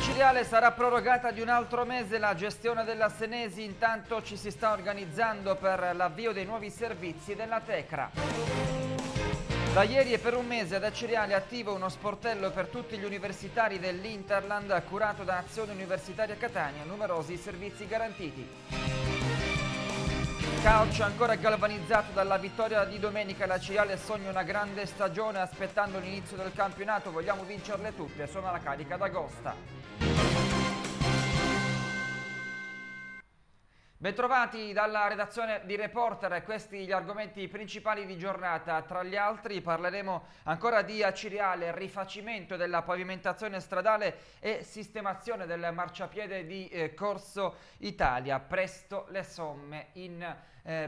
Ceriale sarà prorogata di un altro mese la gestione della Senesi, intanto ci si sta organizzando per l'avvio dei nuovi servizi della Tekra. Da ieri e per un mese ad Ceriale è attivo uno sportello per tutti gli universitari dell'Interland curato da Azione Universitaria Catania, numerosi servizi garantiti. Calcio ancora galvanizzato dalla vittoria di domenica, la Ceriale sogna una grande stagione aspettando l'inizio del campionato, vogliamo vincerle tutte, suona la carica d'Agosta. Bentrovati dalla redazione di Reporter, questi gli argomenti principali di giornata, tra gli altri parleremo ancora di Ceriale, rifacimento della pavimentazione stradale e sistemazione del marciapiede di Corso Italia, presto le somme in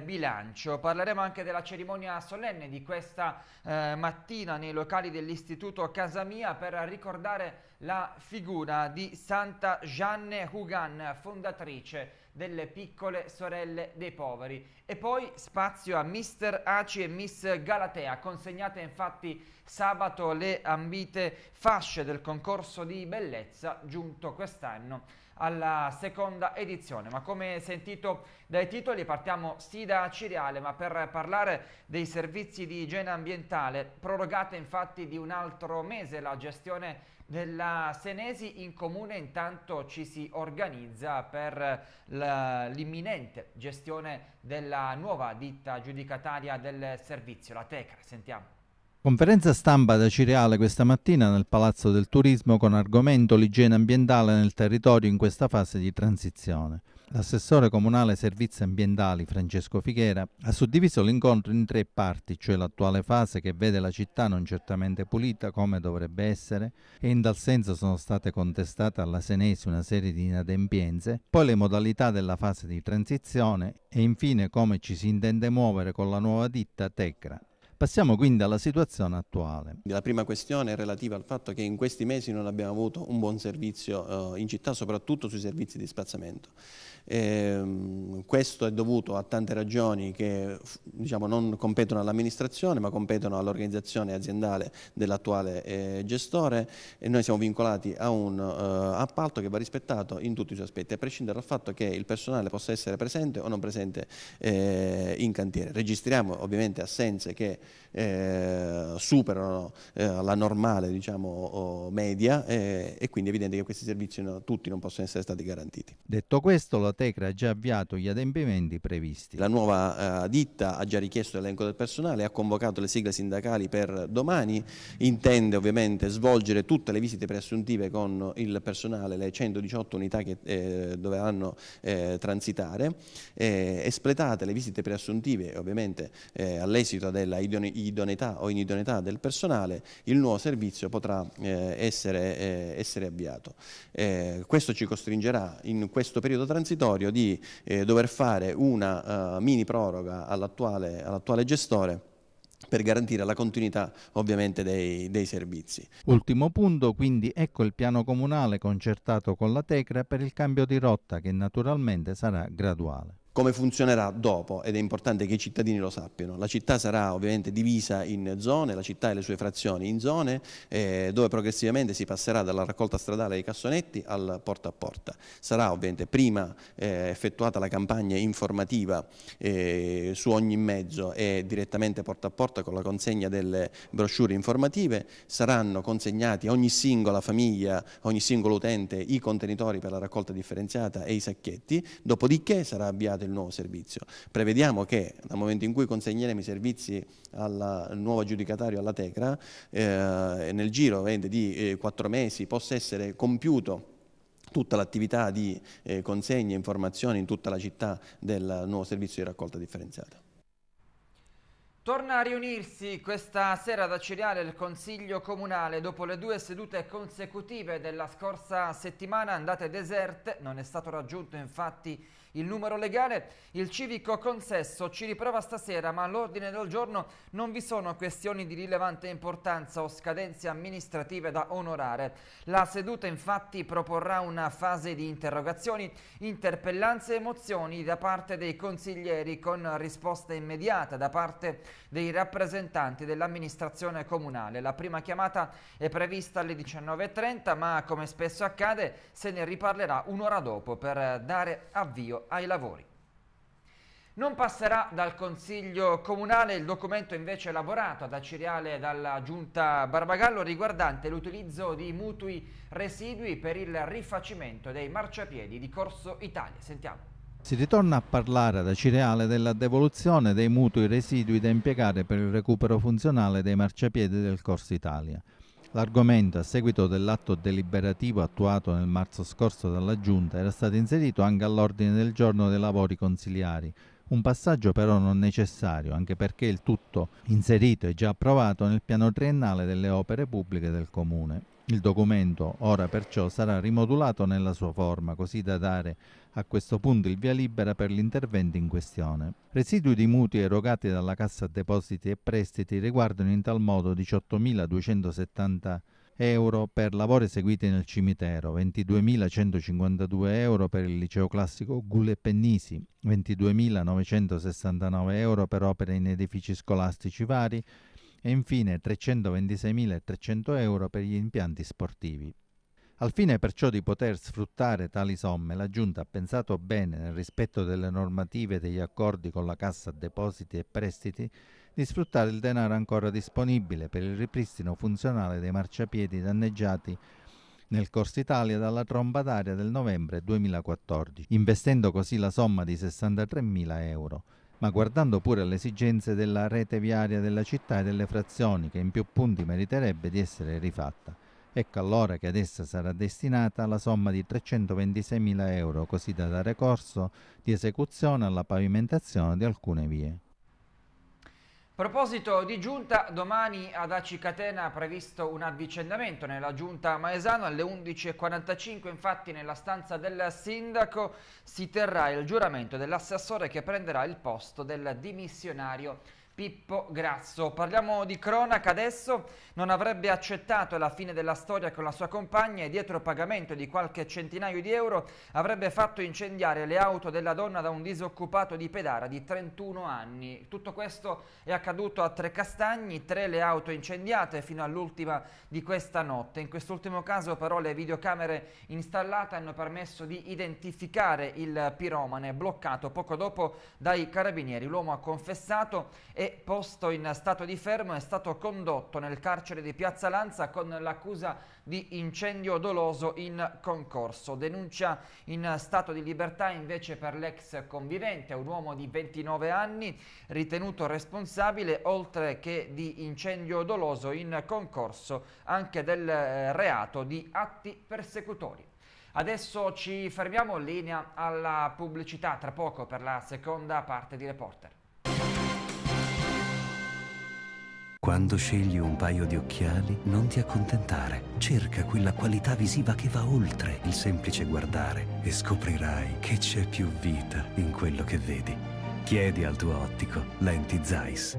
bilancio. Parleremo anche della cerimonia solenne di questa mattina nei locali dell'Istituto Casa Mia per ricordare la figura di Santa Jeanne Jugan, fondatrice delle piccole sorelle dei poveri. E poi spazio a Mister Aci e Miss Galatea, consegnate infatti sabato le ambite fasce del concorso di bellezza giunto quest'anno alla seconda edizione. Ma come sentito dai titoli partiamo sì da Ceriale, ma per parlare dei servizi di igiene ambientale, prorogata infatti di un altro mese la gestione della Senesi, in comune intanto ci si organizza per l'imminente gestione della nuova ditta giudicataria del servizio, la Tekra. Sentiamo. Conferenza stampa da Ceriale questa mattina nel Palazzo del Turismo con argomento l'igiene ambientale nel territorio in questa fase di transizione. L'assessore comunale servizi ambientali Francesco Fighera ha suddiviso l'incontro in tre parti, cioè l'attuale fase che vede la città non certamente pulita come dovrebbe essere e in tal senso sono state contestate alla Senesi una serie di inadempienze, poi le modalità della fase di transizione e infine come ci si intende muovere con la nuova ditta Tekra. Passiamo quindi alla situazione attuale. La prima questione è relativa al fatto che in questi mesi non abbiamo avuto un buon servizio in città, soprattutto sui servizi di spazzamento. Questo è dovuto a tante ragioni che diciamo, non competono all'amministrazione ma competono all'organizzazione aziendale dell'attuale gestore, e noi siamo vincolati a un appalto che va rispettato in tutti i suoi aspetti, a prescindere dal fatto che il personale possa essere presente o non presente in cantiere. Registriamo ovviamente assenze che superano la normale diciamo, media, e quindi è evidente che questi servizi tutti non possono essere stati garantiti. Detto questo, la Tekra ha già avviato gli adempimenti previsti. La nuova ditta ha già richiesto l'elenco del personale, ha convocato le sigle sindacali per domani, intende ovviamente svolgere tutte le visite preassuntive con il personale, le 118 unità che dovranno transitare, espletate le visite preassuntive ovviamente all'esito della idoneità o inidoneità del personale, il nuovo servizio potrà essere avviato. Questo ci costringerà in questo periodo transitorio di dover fare una mini proroga all'attuale gestore per garantire la continuità ovviamente dei servizi. Ultimo punto, quindi ecco il piano comunale concertato con la Tekra per il cambio di rotta che naturalmente sarà graduale. Come funzionerà dopo, ed è importante che i cittadini lo sappiano, la città sarà ovviamente divisa in zone, la città e le sue frazioni in zone, dove progressivamente si passerà dalla raccolta stradale ai cassonetti al porta a porta. Sarà ovviamente prima effettuata la campagna informativa su ogni mezzo e direttamente porta a porta con la consegna delle brochure informative, saranno consegnati a ogni singola famiglia, ogni singolo utente i contenitori per la raccolta differenziata e i sacchetti, dopodiché sarà avviato il nuovo servizio. Prevediamo che dal momento in cui consegneremo i servizi al nuovo aggiudicatario, alla Tekra, nel giro di 4 mesi possa essere compiuto tutta l'attività di consegna e informazioni in tutta la città del nuovo servizio di raccolta differenziata. Torna a riunirsi questa sera da Ceriale il Consiglio Comunale dopo le 2 sedute consecutive della scorsa settimana andate deserte, non è stato raggiunto infatti il numero legale, il civico consesso ci riprova stasera, ma all'ordine del giorno non vi sono questioni di rilevante importanza o scadenze amministrative da onorare. La seduta infatti proporrà una fase di interrogazioni, interpellanze e mozioni da parte dei consiglieri con risposta immediata da parte dei rappresentanti dell'amministrazione comunale. La prima chiamata è prevista alle 19:30, ma come spesso accade se ne riparlerà un'ora dopo per dare avvio ai lavori. Non passerà dal Consiglio Comunale il documento invece elaborato da Ceriale e dalla Giunta Barbagallo riguardante l'utilizzo di mutui residui per il rifacimento dei marciapiedi di Corso Italia. Sentiamo. Si ritorna a parlare da Ceriale della devoluzione dei mutui residui da impiegare per il recupero funzionale dei marciapiedi del Corso Italia. L'argomento, a seguito dell'atto deliberativo attuato nel marzo scorso dalla Giunta, era stato inserito anche all'ordine del giorno dei lavori consiliari. Un passaggio però non necessario, anche perché il tutto inserito e già approvato nel piano triennale delle opere pubbliche del Comune. Il documento ora perciò sarà rimodulato nella sua forma, così da dare a questo punto il via libera per l'intervento in questione. Residui di mutui erogati dalla Cassa Depositi e Prestiti riguardano in tal modo 18.270 euro per lavori eseguiti nel cimitero, 22.152 euro per il liceo classico Gulle e Pennisi, 22.969 euro per opere in edifici scolastici vari e infine 326.300 euro per gli impianti sportivi. Al fine perciò di poter sfruttare tali somme, la Giunta ha pensato bene, nel rispetto delle normative e degli accordi con la Cassa Depositi e Prestiti, di sfruttare il denaro ancora disponibile per il ripristino funzionale dei marciapiedi danneggiati nel Corso Italia dalla tromba d'aria del novembre 2014, investendo così la somma di 63.000 euro, ma guardando pure alle esigenze della rete viaria della città e delle frazioni, che in più punti meriterebbe di essere rifatta. Ecco allora che ad essa sarà destinata la somma di 326.000 euro, così da dare corso di esecuzione alla pavimentazione di alcune vie. A proposito di Giunta, domani ad Aci Catena è previsto un avvicendamento nella Giunta Maesano. Alle 11:45, infatti, nella stanza del Sindaco si terrà il giuramento dell'assessore che prenderà il posto del dimissionario Pippo Grasso. Parliamo di cronaca adesso. Non avrebbe accettato la fine della storia con la sua compagna e dietro pagamento di qualche centinaio di euro avrebbe fatto incendiare le auto della donna da un disoccupato di Pedara di 31 anni. Tutto questo è accaduto a Trecastagni, 3 le auto incendiate fino all'ultima di questa notte. In quest'ultimo caso però le videocamere installate hanno permesso di identificare il piromane, bloccato poco dopo dai carabinieri. L'uomo ha confessato e, posto in stato di fermo, è stato condotto nel carcere di Piazza Lanza con l'accusa di incendio doloso in concorso. Denuncia in stato di libertà invece per l'ex convivente, un uomo di 29 anni ritenuto responsabile, oltre che di incendio doloso in concorso, anche del reato di atti persecutori. Adesso ci fermiamo, in linea alla pubblicità, tra poco per la seconda parte di Reporter. Quando scegli un paio di occhiali, non ti accontentare. Cerca quella qualità visiva che va oltre il semplice guardare e scoprirai che c'è più vita in quello che vedi. Chiedi al tuo ottico lenti Zeiss.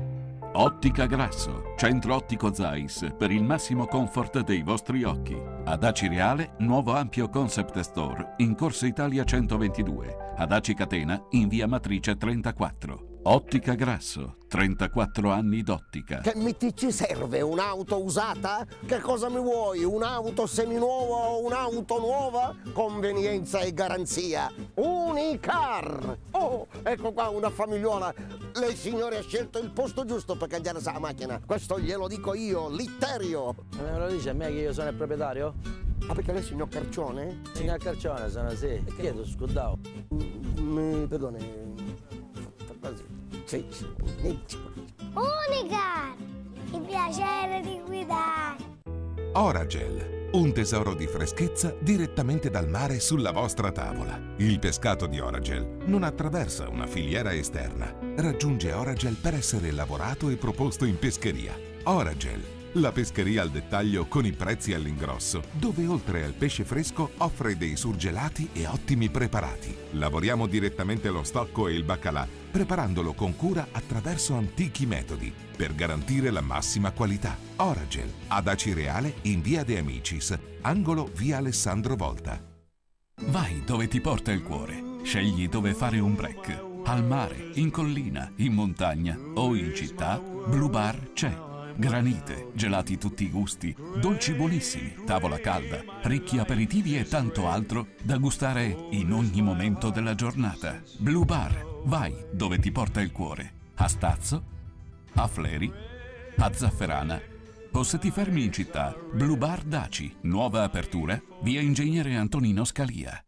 Ottica Grasso, centro ottico Zeiss, per il massimo comfort dei vostri occhi. Ad Aci Reale, nuovo ampio concept store in Corso Italia 122. Ad Aci Catena, in via Matrice 34. Ottica Grasso, 34 anni d'ottica. Che ci serve? Un'auto usata? Che cosa mi vuoi? Un'auto seminuova o un'auto nuova? Convenienza e garanzia. Unicar! Oh, ecco qua una famigliola. Lei signore ha scelto il posto giusto per cambiare la macchina. Questo glielo dico io, Litterio. Me lo dice a me che io sono il proprietario? Ah, perché lei è signor Carcione? Signor Carcione sono, sì. E che tu scudavo? Perdone. Unicar, il piacere di guidare. Oragel, un tesoro di freschezza direttamente dal mare sulla vostra tavola. Il pescato di Oragel non attraversa una filiera esterna. Raggiunge Oragel per essere lavorato e proposto in pescheria. Oragel, la pescheria al dettaglio con i prezzi all'ingrosso, dove oltre al pesce fresco offre dei surgelati e ottimi preparati. Lavoriamo direttamente lo stocco e il baccalà, preparandolo con cura attraverso antichi metodi, per garantire la massima qualità. Oragel, ad Aci Reale, in via De Amicis, angolo via Alessandro Volta. Vai dove ti porta il cuore. Scegli dove fare un break. al mare, in collina, in montagna o in città, Blue Bar c'è. Granite, gelati tutti i gusti, dolci buonissimi, tavola calda, ricchi aperitivi e tanto altro da gustare in ogni momento della giornata. Blue Bar, vai dove ti porta il cuore. A Stazzo, a Fleri, a Zafferana o se ti fermi in città, Blue Bar Daci, nuova apertura, via Ingegnere Antonino Scalia.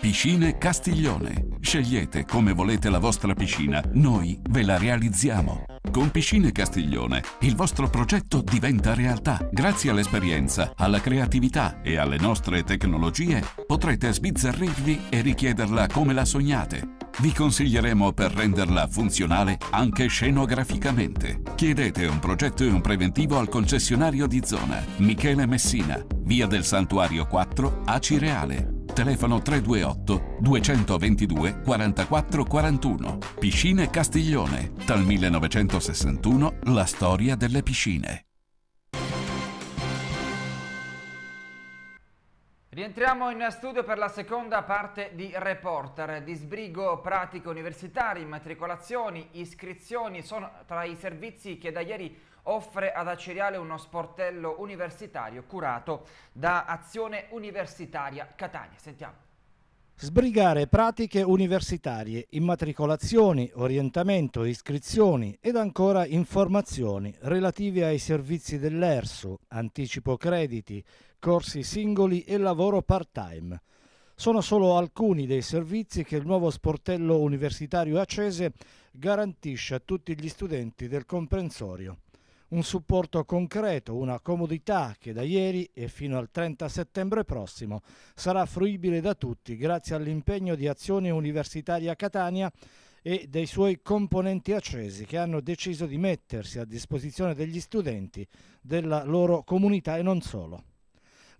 Piscine Castiglione. Scegliete come volete la vostra piscina, noi ve la realizziamo. Con Piscine Castiglione il vostro progetto diventa realtà. Grazie all'esperienza, alla creatività e alle nostre tecnologie potrete sbizzarrirvi e richiederla come la sognate. Vi consiglieremo per renderla funzionale anche scenograficamente. Chiedete un progetto e un preventivo al concessionario di zona. Michele Messina, via del Santuario 4 a Cireale. Telefono 328 222 44 41. Piscine Castiglione. Dal 1961 la storia delle piscine. Rientriamo in studio per la seconda parte di Reporter. Disbrigo pratico universitari, immatricolazioni, iscrizioni sono tra i servizi che da ieri offre ad Aci Reale uno sportello universitario curato da Azione Universitaria Catania. Sentiamo. Sbrigare pratiche universitarie, immatricolazioni, orientamento, iscrizioni ed ancora informazioni relative ai servizi dell'ERSU, anticipo crediti, corsi singoli e lavoro part-time. Sono solo alcuni dei servizi che il nuovo sportello universitario acese garantisce a tutti gli studenti del comprensorio. Un supporto concreto, una comodità che da ieri e fino al 30 settembre prossimo sarà fruibile da tutti grazie all'impegno di Azione Universitaria Catania e dei suoi componenti acesi che hanno deciso di mettersi a disposizione degli studenti, della loro comunità e non solo.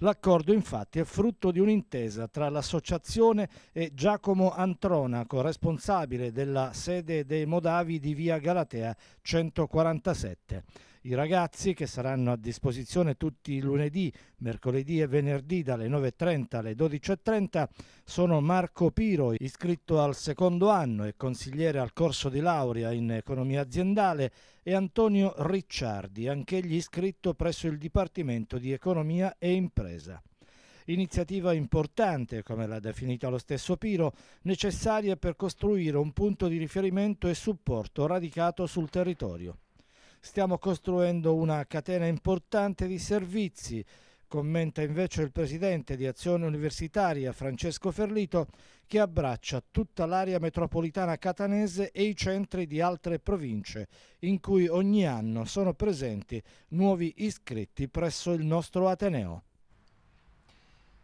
L'accordo infatti è frutto di un'intesa tra l'associazione e Giacomo Antronaco, responsabile della sede dei Modavi di via Galatea 147. I ragazzi, che saranno a disposizione tutti i lunedì, mercoledì e venerdì dalle 9.30 alle 12.30, sono Marco Piro, iscritto al secondo anno e consigliere al corso di laurea in economia aziendale, e Antonio Ricciardi, anch'egli iscritto presso il Dipartimento di Economia e Impresa. Iniziativa importante, come l'ha definita lo stesso Piro, necessaria per costruire un punto di riferimento e supporto radicato sul territorio. Stiamo costruendo una catena importante di servizi, commenta invece il presidente di Azione Universitaria Francesco Ferlito, che abbraccia tutta l'area metropolitana catanese e i centri di altre province, in cui ogni anno sono presenti nuovi iscritti presso il nostro Ateneo.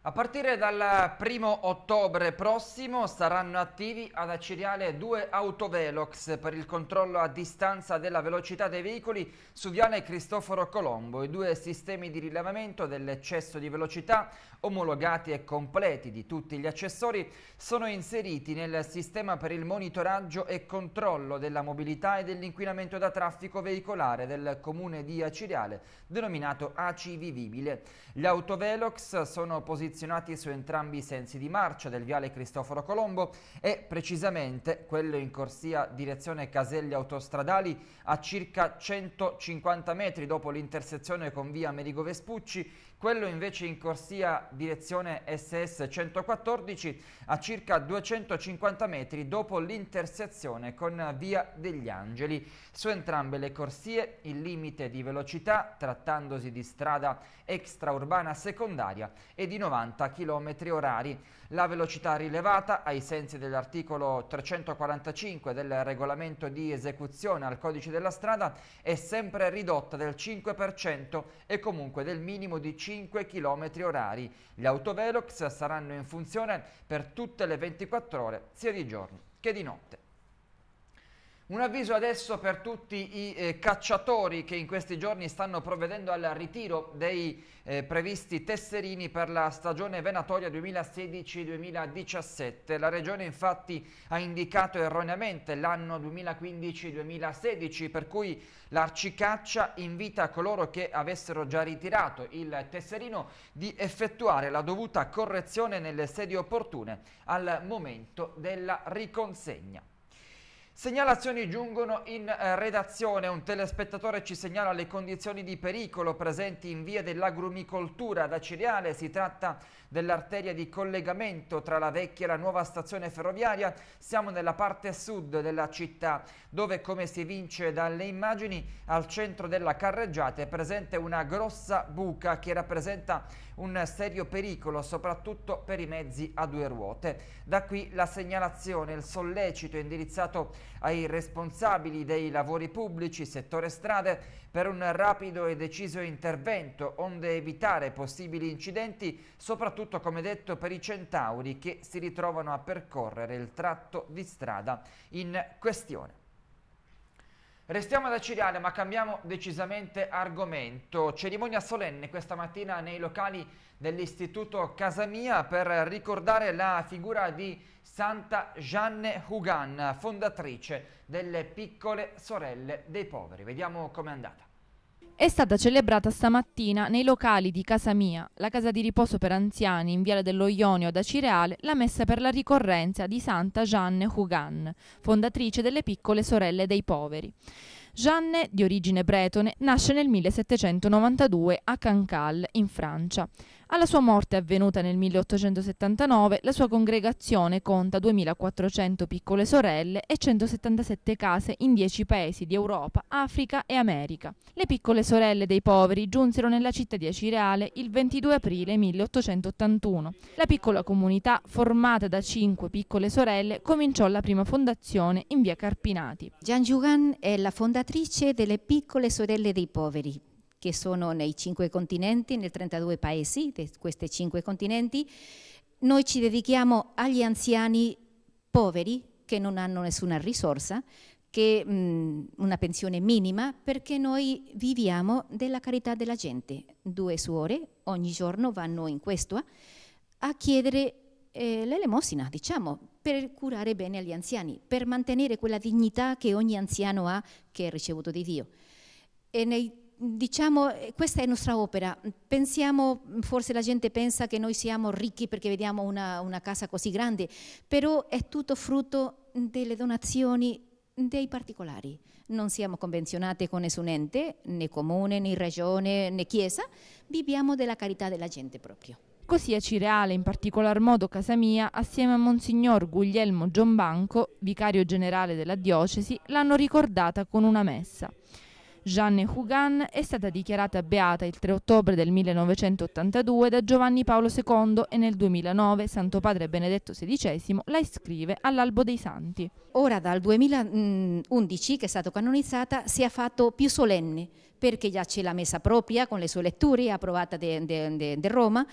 A partire dal 1° ottobre prossimo saranno attivi ad Aci Reale 2 autovelox per il controllo a distanza della velocità dei veicoli su Viale Cristoforo Colombo. I due sistemi di rilevamento dell'eccesso di velocità, omologati e completi di tutti gli accessori, sono inseriti nel sistema per il monitoraggio e controllo della mobilità e dell'inquinamento da traffico veicolare del comune di Aci Reale, denominato Aci Vivibile. Gli autovelox sono posizionati su entrambi i sensi di marcia del viale Cristoforo Colombo e precisamente quello in corsia direzione Caselli Autostradali a circa 150 metri dopo l'intersezione con via Amerigo Vespucci, quello invece in corsia direzione SS 114 a circa 250 metri dopo l'intersezione con via degli Angeli. Su entrambe le corsie il limite di velocità, trattandosi di strada extraurbana secondaria, è di 90 km/h. La velocità rilevata, ai sensi dell'articolo 345 del regolamento di esecuzione al codice della strada, è sempre ridotta del 5% e comunque del minimo di 5 km/h. Gli autovelox saranno in funzione per tutte le 24 ore, sia di giorno che di notte. Un avviso adesso per tutti i cacciatori che in questi giorni stanno provvedendo al ritiro dei previsti tesserini per la stagione venatoria 2016-2017. La Regione infatti ha indicato erroneamente l'anno 2015-2016, per cui l'Arcicaccia invita coloro che avessero già ritirato il tesserino di effettuare la dovuta correzione nelle sedi opportune al momento della riconsegna. Segnalazioni giungono in redazione. Un telespettatore ci segnala le condizioni di pericolo presenti in via dell'Agrumicoltura da Ceriale. Si tratta dell'arteria di collegamento tra la vecchia e la nuova stazione ferroviaria. Siamo nella parte sud della città, dove, come si evince dalle immagini, al centro della carreggiata è presente una grossa buca che rappresenta un serio pericolo, soprattutto per i mezzi a due ruote. Da qui la segnalazione, il sollecito indirizzato ai responsabili dei lavori pubblici, settore strade, per un rapido e deciso intervento, onde evitare possibili incidenti, soprattutto, come detto, per i centauri che si ritrovano a percorrere il tratto di strada in questione. Restiamo da Ceriale, ma cambiamo decisamente argomento. Cerimonia solenne questa mattina nei locali dell'Istituto Casa Mia per ricordare la figura di Santa Jeanne Jugan, fondatrice delle Piccole Sorelle dei Poveri. Vediamo com'è andata. È stata celebrata stamattina nei locali di Casa Mia, la casa di riposo per anziani in Viale dello Ionio ad Aci Reale, la messa per la ricorrenza di Santa Jeanne Jugan, fondatrice delle Piccole Sorelle dei Poveri. Jeanne, di origine bretone, nasce nel 1792 a Cancale, in Francia. Alla sua morte, avvenuta nel 1879, la sua congregazione conta 2400 piccole sorelle e 177 case in 10 paesi di Europa, Africa e America. Le Piccole Sorelle dei Poveri giunsero nella città di Aci Reale il 22 aprile 1881. La piccola comunità, formata da 5 piccole sorelle, cominciò la prima fondazione in via Carpinati. Jeanne Jugan è la fondatrice delle Piccole Sorelle dei Poveri, che sono nei 5 continenti, nei 32 paesi di questi 5 continenti. Noi ci dedichiamo agli anziani poveri che non hanno nessuna risorsa, che una pensione minima, perché noi viviamo della carità della gente. 2 suore ogni giorno vanno in questua a chiedere l'elemosina, diciamo, per curare bene gli anziani, per mantenere quella dignità che ogni anziano ha, che è ricevuto di Dio. E diciamo, questa è nostra opera. Pensiamo, forse la gente pensa che noi siamo ricchi perché vediamo una casa così grande, però è tutto frutto delle donazioni dei particolari. Non siamo convenzionati con nessun ente, né comune, né regione, né chiesa, viviamo della carità della gente proprio. Così a Aci Reale, in particolar modo Casa Mia, assieme a Monsignor Guglielmo Giombanco, vicario generale della diocesi, l'hanno ricordata con una messa. Jeanne Jugan è stata dichiarata beata il 3 ottobre del 1982 da Giovanni Paolo II e nel 2009 Santo Padre Benedetto XVI la iscrive all'Albo dei Santi. Ora dal 2011, che è stata canonizzata, si è fatto più solenne, perché già c'è la messa propria con le sue letture approvata di Roma,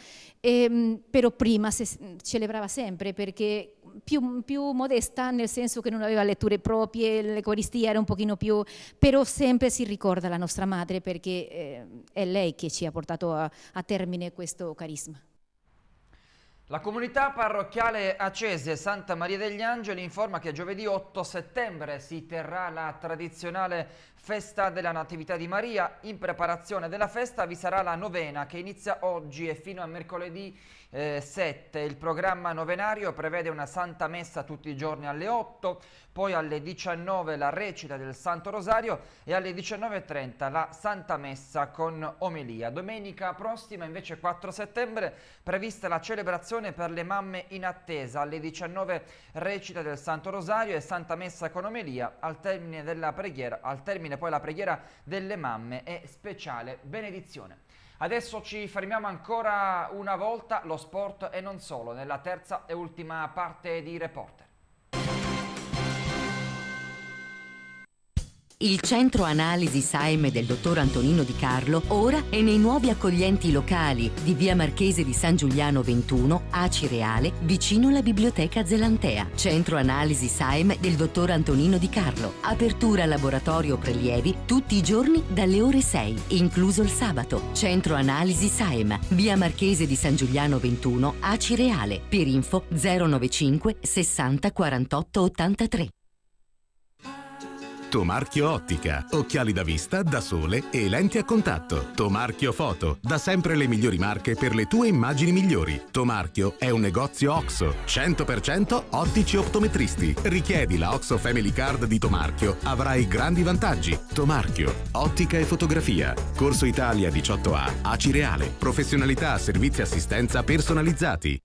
però prima si celebrava sempre perché più modesta, nel senso che non aveva letture proprie, l'Eucaristia era un pochino più, però sempre si ricorda la nostra madre, perché è lei che ci ha portato a termine questo carisma. La comunità parrocchiale Acese Santa Maria degli Angeli informa che giovedì 8 settembre si terrà la tradizionale festa della Natività di Maria. In preparazione della festa vi sarà la novena che inizia oggi e fino a mercoledì 7. Il programma novenario prevede una santa messa tutti i giorni alle 8, poi alle 19 la recita del Santo Rosario e alle 19:30 la santa messa con omelia. Domenica prossima, invece 4 settembre, prevista la celebrazione per le mamme in attesa. Alle 19 recita del Santo Rosario e santa messa con omelia, al termine poi la preghiera delle mamme e speciale benedizione. Adesso ci fermiamo ancora una volta, lo sport e non solo, nella terza e ultima parte di Reporter. Il Centro Analisi SAEM del dottor Antonino Di Carlo ora è nei nuovi accoglienti locali di Via Marchese di San Giuliano 21 a Ceriale, vicino alla Biblioteca Zelantea. Centro Analisi SAEM del dottor Antonino Di Carlo. Apertura laboratorio prelievi tutti i giorni dalle ore 6, incluso il sabato. Centro Analisi SAEM, Via Marchese di San Giuliano 21 a Ceriale. Per info 095 60 48 83. Tomarchio Ottica, occhiali da vista, da sole e lenti a contatto. Tomarchio Foto, da sempre le migliori marche per le tue immagini migliori. Tomarchio è un negozio OXO, 100% ottici optometristi. Richiedi la OXO Family Card di Tomarchio, avrai grandi vantaggi. Tomarchio, ottica e fotografia. Corso Italia 18A, a Ciriale. Professionalità, servizi e assistenza personalizzati.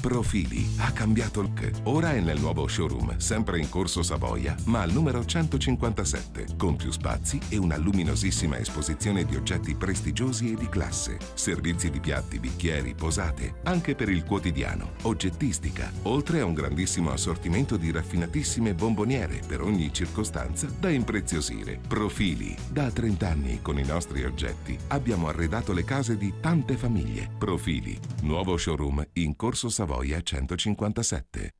Profili ha cambiato look. Ora è nel nuovo showroom, sempre in Corso Savoia, ma al numero 157, con più spazi e una luminosissima esposizione di oggetti prestigiosi e di classe. Servizi di piatti, bicchieri, posate, anche per il quotidiano, oggettistica, oltre a un grandissimo assortimento di raffinatissime bomboniere per ogni circostanza da impreziosire. Profili. Da 30 anni con i nostri oggetti abbiamo arredato le case di tante famiglie. Profili. Nuovo showroom in Corso Savoia. 157.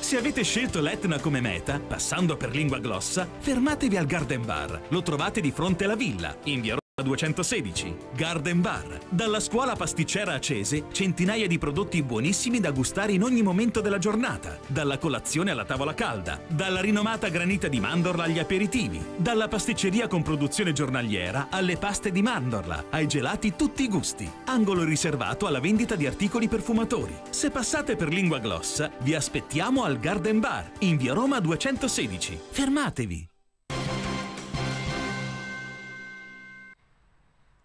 Se avete scelto l'Etna come meta, passando per Linguaglossa, fermatevi al Garden Bar. Lo trovate di fronte alla villa, in via Roma 216. Garden Bar. Dalla scuola pasticcera Acese, centinaia di prodotti buonissimi da gustare in ogni momento della giornata. Dalla colazione alla tavola calda, dalla rinomata granita di mandorla agli aperitivi, dalla pasticceria con produzione giornaliera alle paste di mandorla, ai gelati tutti i gusti. Angolo riservato alla vendita di articoli perfumatori. Se passate per Linguaglossa, vi aspettiamo al Garden Bar, in via Roma 216. Fermatevi!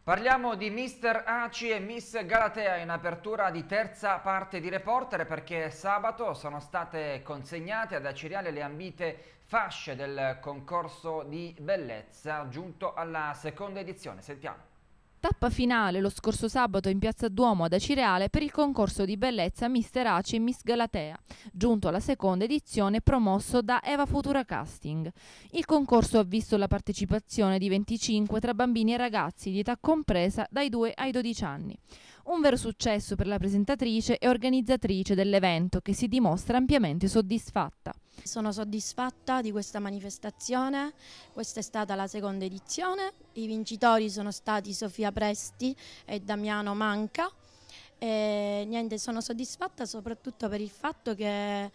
Parliamo di Mister Aci e Miss Galatea in apertura di terza parte di Reporter, perché sabato sono state consegnate ad Ciriale le ambite fasce del concorso di bellezza giunto alla seconda edizione. Sentiamo. Tappa finale lo scorso sabato in Piazza Duomo ad Aci Reale per il concorso di bellezza Mister Aci e Miss Galatea, giunto alla seconda edizione promosso da Eva Futura Casting. Il concorso ha visto la partecipazione di 25 tra bambini e ragazzi di età compresa dai 2 ai 12 anni. Un vero successo per la presentatrice e organizzatrice dell'evento, che si dimostra ampiamente soddisfatta. Sono soddisfatta di questa manifestazione, questa è stata la seconda edizione, i vincitori sono stati Sofia Presti e Damiano Manca e niente, sono soddisfatta soprattutto per il fatto che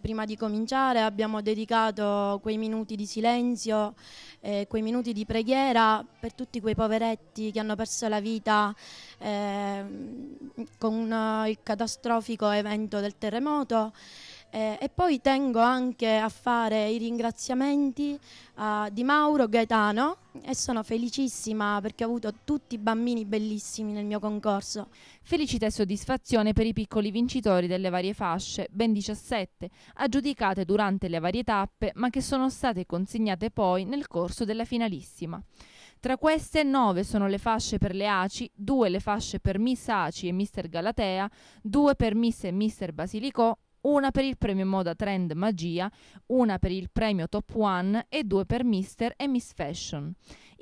prima di cominciare abbiamo dedicato quei minuti di silenzio, quei minuti di preghiera per tutti quei poveretti che hanno perso la vita con il catastrofico evento del terremoto. E poi tengo anche a fare i ringraziamenti di Mauro Gaetano e sono felicissima perché ho avuto tutti bambini bellissimi nel mio concorso. Felicità e soddisfazione per i piccoli vincitori delle varie fasce, ben 17, aggiudicate durante le varie tappe ma che sono state consegnate poi nel corso della finalissima. Tra queste 9 sono le fasce per le Aci, 2 le fasce per Miss Aci e Mister Galatea, 2 per Miss e Mister Basilicò, 1 per il premio Moda Trend Magia, 1 per il premio Top One e 2 per Mister e Miss Fashion.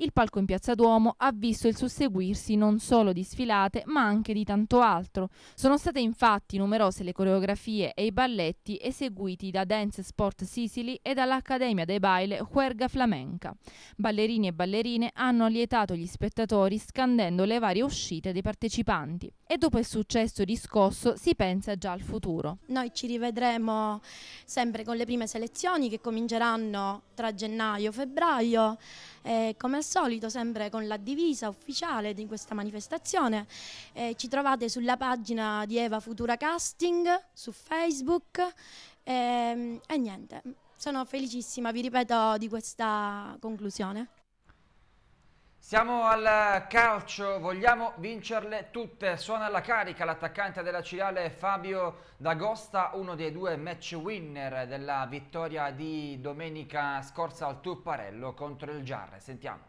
Il palco in Piazza Duomo ha visto il susseguirsi non solo di sfilate ma anche di tanto altro. Sono state infatti numerose le coreografie e i balletti eseguiti da Dance Sport Sicily e dall'Accademia dei Baile Juerga Flamenca. Ballerini e ballerine hanno allietato gli spettatori scandendo le varie uscite dei partecipanti. E dopo il successo riscosso si pensa già al futuro. Noi ci rivedremo sempre con le prime selezioni che cominceranno tra gennaio e febbraio, come al solito sempre con la divisa ufficiale di questa manifestazione. Ci trovate sulla pagina di Eva Futura Casting, su Facebook e niente, sono felicissima, vi ripeto, di questa conclusione. Siamo al calcio, vogliamo vincerle tutte. Suona la carica l'attaccante della Ciriale Fabio D'Agosta, uno dei 2 match winner della vittoria di domenica scorsa al Tuparello contro il Giarre. Sentiamo.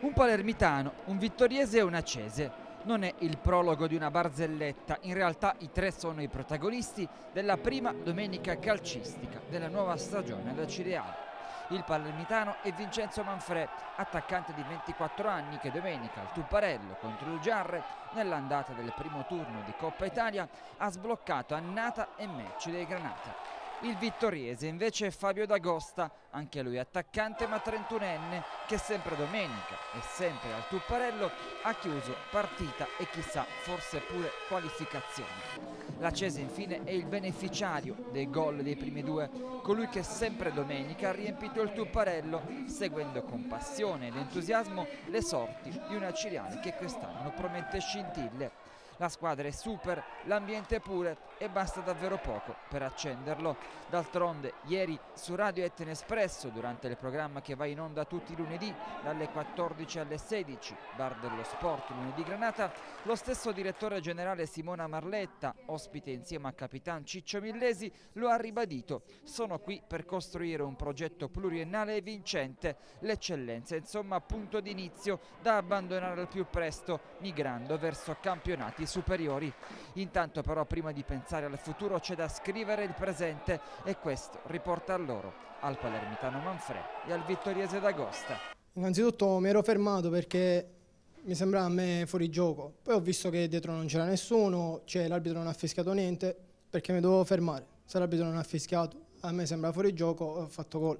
Un palermitano, un vittoriese e un acese. Non è il prologo di una barzelletta, in realtà i 3 sono i protagonisti della prima domenica calcistica della nuova stagione da Ciriale. il palermitano è Vincenzo Manfrè, attaccante di 24 anni che domenica al Tuparello contro il Giarre nell'andata del primo turno di Coppa Italia ha sbloccato annata e match dei Granata. Il vittoriese invece è Fabio D'Agosta, anche lui attaccante ma 31enne, che sempre domenica e sempre al Tuparello ha chiuso partita e chissà forse pure qualificazione. L'Acese infine è il beneficiario dei gol dei primi due, colui che sempre domenica ha riempito il Tuparello seguendo con passione ed entusiasmo le sorti di una Ceriale che quest'anno promette scintille. La squadra è super, l'ambiente è pure e basta davvero poco per accenderlo. D'altronde ieri su Radio Etten Espresso, durante il programma che va in onda tutti i lunedì dalle 14 alle 16, Bar dello Sport lunedì Granata, lo stesso direttore generale Simona Marletta, ospite insieme a Capitan Ciccio Millesi, lo ha ribadito. Sono qui per costruire un progetto pluriennale e vincente. L'eccellenza, insomma, punto d'inizio da abbandonare al più presto, migrando verso campionati superiori. Intanto però, prima di pensare al futuro, c'è da scrivere il presente e questo riporta a loro, al palermitano Manfrè e al vittoriese D'Agosta. Innanzitutto mi ero fermato perché mi sembrava a me fuori gioco, poi ho visto che dietro non c'era nessuno, cioè l'arbitro non ha fischiato niente, perché mi dovevo fermare. Se l'arbitro non ha fischiato, a me sembrava fuori gioco, ho fatto gol.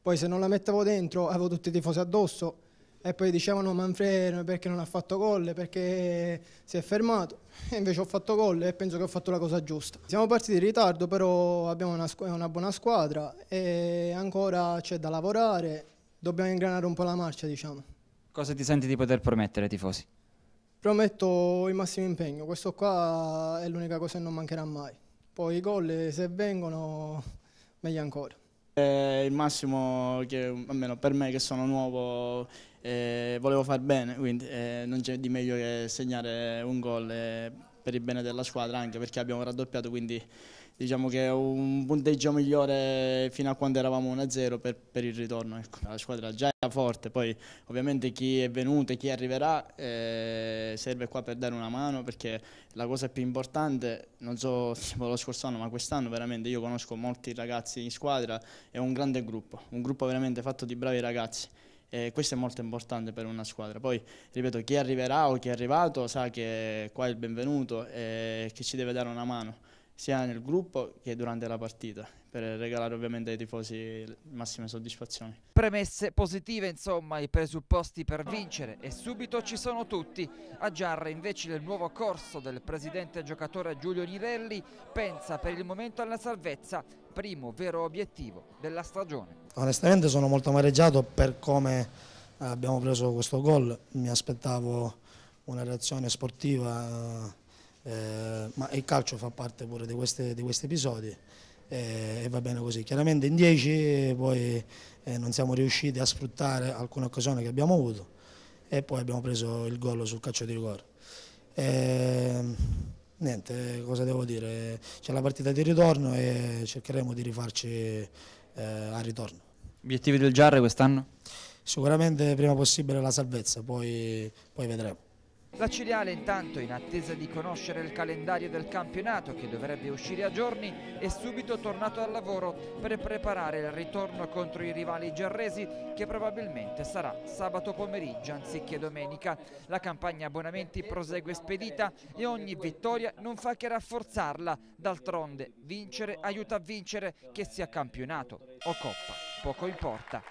Poi se non la mettevo dentro avevo tutti i tifosi addosso e poi dicevano Manfrè perché non ha fatto gol, perché si è fermato, e invece ho fatto gol e penso che ho fatto la cosa giusta. Siamo partiti in ritardo, però abbiamo una buona squadra e ancora c'è da lavorare, dobbiamo ingranare un po' la marcia, diciamo. Cosa ti senti di poter promettere ai tifosi? Prometto il massimo impegno, questo qua è l'unica cosa che non mancherà mai, poi i gol se vengono meglio ancora. È il massimo che, almeno per me che sono nuovo, volevo far bene, quindi non c'è di meglio che segnare un gol per il bene della squadra, anche perché abbiamo raddoppiato, quindi diciamo che è un punteggio migliore fino a quando eravamo 1-0 per il ritorno. Ecco. La squadra già era forte, poi ovviamente chi è venuto e chi arriverà serve qua per dare una mano, perché la cosa più importante, non so lo scorso anno ma quest'anno veramente io conosco molti ragazzi in squadra, è un grande gruppo, veramente fatto di bravi ragazzi. Questo è molto importante per una squadra. Poi, ripeto, chi arriverà o chi è arrivato sa che qua è il benvenuto e che ci deve dare una mano, sia nel gruppo che durante la partita, per regalare ovviamente ai tifosi le massime soddisfazioni. Premesse positive, insomma, i presupposti per vincere e subito ci sono tutti. A Giarre invece del nuovo corso del presidente giocatore Giulio Nirelli pensa per il momento alla salvezza, primo vero obiettivo della stagione. Onestamente sono molto amareggiato per come abbiamo preso questo gol, mi aspettavo una reazione sportiva, ma il calcio fa parte pure di questi episodi e va bene così. Chiaramente in 10 poi non siamo riusciti a sfruttare alcune occasioni che abbiamo avuto e poi abbiamo preso il gol sul calcio di rigore. Niente, cosa devo dire? C'è la partita di ritorno e cercheremo di rifarci al ritorno. Obiettivi del Giarre quest'anno? Sicuramente prima possibile la salvezza, poi vedremo. La Ceriale intanto, in attesa di conoscere il calendario del campionato che dovrebbe uscire a giorni, è subito tornato al lavoro per preparare il ritorno contro i rivali giarresi, che probabilmente sarà sabato pomeriggio anziché domenica. La campagna abbonamenti prosegue spedita e ogni vittoria non fa che rafforzarla. D'altronde vincere aiuta a vincere, che sia campionato o coppa, poco importa.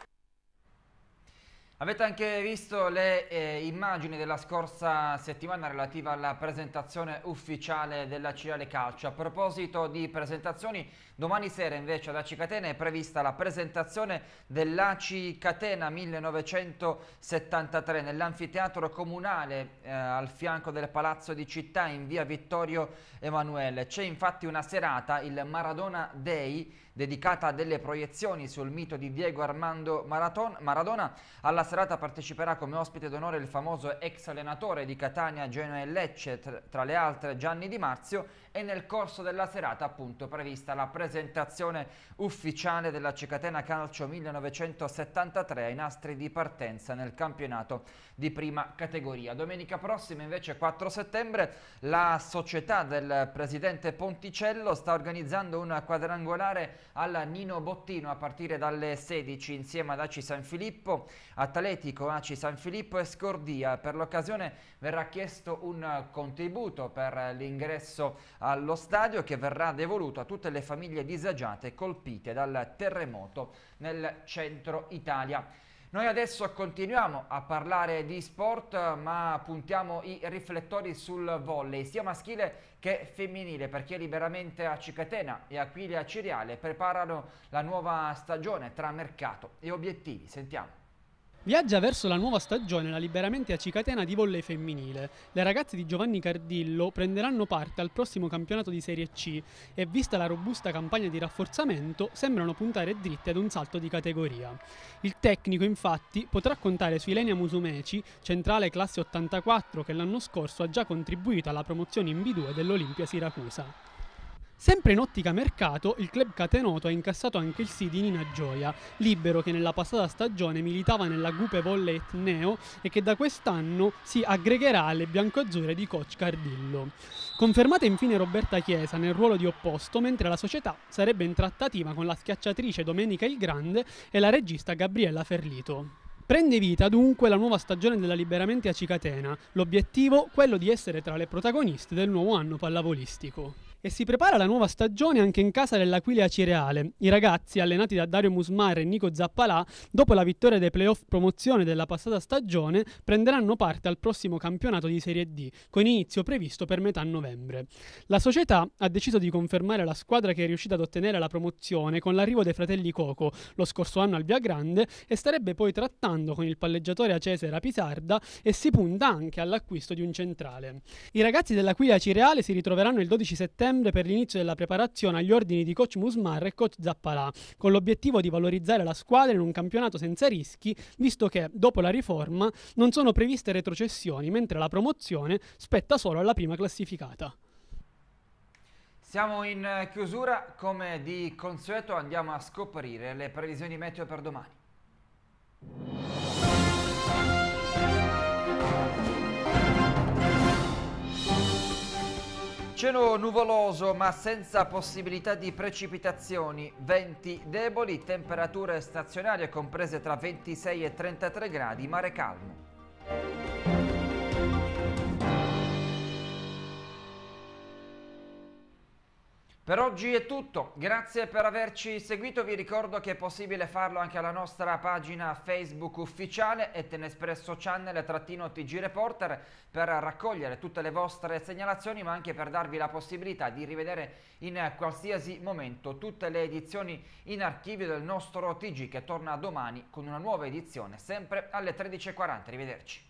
Avete anche visto le immagini della scorsa settimana relativa alla presentazione ufficiale della Ceriale Calcio. A proposito di presentazioni, domani sera invece ad Aci Catena è prevista la presentazione dell'Aci Catena 1973 nell'anfiteatro comunale al fianco del Palazzo di Città in via Vittorio Emanuele. C'è infatti una serata, il Maradona Day, dedicata a delle proiezioni sul mito di Diego Armando Maradona alla serata parteciperà come ospite d'onore il famoso ex allenatore di Catania, Genoa e Lecce, tra le altre Gianni Di Marzio, e nel corso della serata appunto prevista la presentazione ufficiale della Aci Catena Calcio 1973 ai nastri di partenza nel campionato di prima categoria. Domenica prossima invece 4 settembre la società del presidente Ponticello sta organizzando un quadrangolare alla Nino Bottino a partire dalle 16 insieme ad Aci San Filippo, Atletico, Aci San Filippo e Scordia. Per l'occasione verrà chiesto un contributo per l'ingresso allo stadio che verrà devoluto a tutte le famiglie disagiate colpite dal terremoto nel centro Italia. Noi adesso continuiamo a parlare di sport, ma puntiamo i riflettori sul volley, sia maschile che femminile, perché Liberamente Aci Catena e Aquileia Ceriale preparano la nuova stagione tra mercato e obiettivi. Sentiamo. Viaggia verso la nuova stagione la Liberamente Aci Catena di volley femminile. Le ragazze di Giovanni Cardillo prenderanno parte al prossimo campionato di Serie C e, vista la robusta campagna di rafforzamento, sembrano puntare dritte ad un salto di categoria. Il tecnico, infatti, potrà contare su Ilenia Musumeci, centrale classe 84, che l'anno scorso ha già contribuito alla promozione in B2 dell'Olimpia Siracusa. Sempre in ottica mercato, il club catenoto ha incassato anche il sì di Nina Gioia, libero che nella passata stagione militava nella Gupe Volley Etneo e che da quest'anno si aggregherà alle biancoazzurre di coach Cardillo. Confermata infine Roberta Chiesa nel ruolo di opposto, mentre la società sarebbe in trattativa con la schiacciatrice Domenica Il Grande e la regista Gabriella Ferlito. Prende vita dunque la nuova stagione della Liberamente Aci Catena, l'obiettivo quello di essere tra le protagoniste del nuovo anno pallavolistico. E si prepara la nuova stagione anche in casa dell'Aquileia Ceriale. I ragazzi, allenati da Dario Musmar e Nico Zappalà, dopo la vittoria dei playoff promozione della passata stagione, prenderanno parte al prossimo campionato di Serie D, con inizio previsto per metà novembre. La società ha deciso di confermare la squadra che è riuscita ad ottenere la promozione con l'arrivo dei fratelli Coco lo scorso anno al Via Grande e starebbe poi trattando con il palleggiatore acese Rapisarda, e si punta anche all'acquisto di un centrale. I ragazzi dell'Aquileia Ceriale si ritroveranno il 12 settembre per l'inizio della preparazione agli ordini di coach Musmar e coach Zappalà, con l'obiettivo di valorizzare la squadra in un campionato senza rischi, visto che, dopo la riforma, non sono previste retrocessioni, mentre la promozione spetta solo alla prima classificata. Siamo in chiusura, come di consueto andiamo a scoprire le previsioni meteo per domani. Cielo nuvoloso ma senza possibilità di precipitazioni, venti deboli, temperature stazionarie comprese tra 26 e 33 gradi, mare calmo. Per oggi è tutto, grazie per averci seguito, vi ricordo che è possibile farlo anche alla nostra pagina Facebook ufficiale Etnespresso Channel-TG Reporter per raccogliere tutte le vostre segnalazioni, ma anche per darvi la possibilità di rivedere in qualsiasi momento tutte le edizioni in archivio del nostro TG, che torna domani con una nuova edizione sempre alle 13:40. Arrivederci.